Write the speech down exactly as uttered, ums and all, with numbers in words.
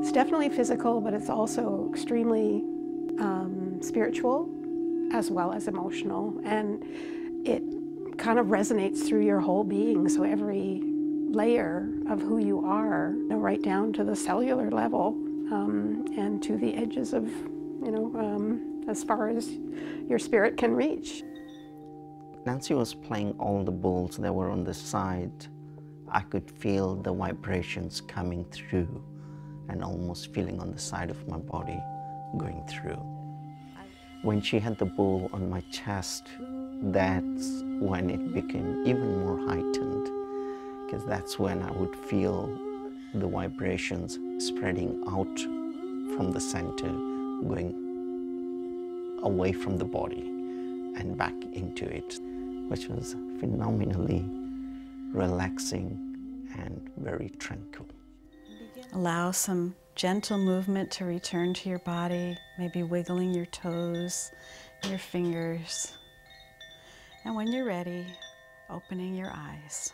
It's definitely physical, but it's also extremely um, spiritual as well as emotional, and it kind of resonates through your whole being. So every layer of who you are, you know, right down to the cellular level um, and to the edges of, you know, um, as far as your spirit can reach. Nancy was playing all the balls that were on the side. I could feel the vibrations coming through and almost feeling on the side of my body going through. When she had the ball on my chest, that's when it became even more heightened, because that's when I would feel the vibrations spreading out from the center, going away from the body and back into it, which was phenomenally relaxing and very tranquil. Allow some gentle movement to return to your body, maybe wiggling your toes, your fingers, and when you're ready, opening your eyes.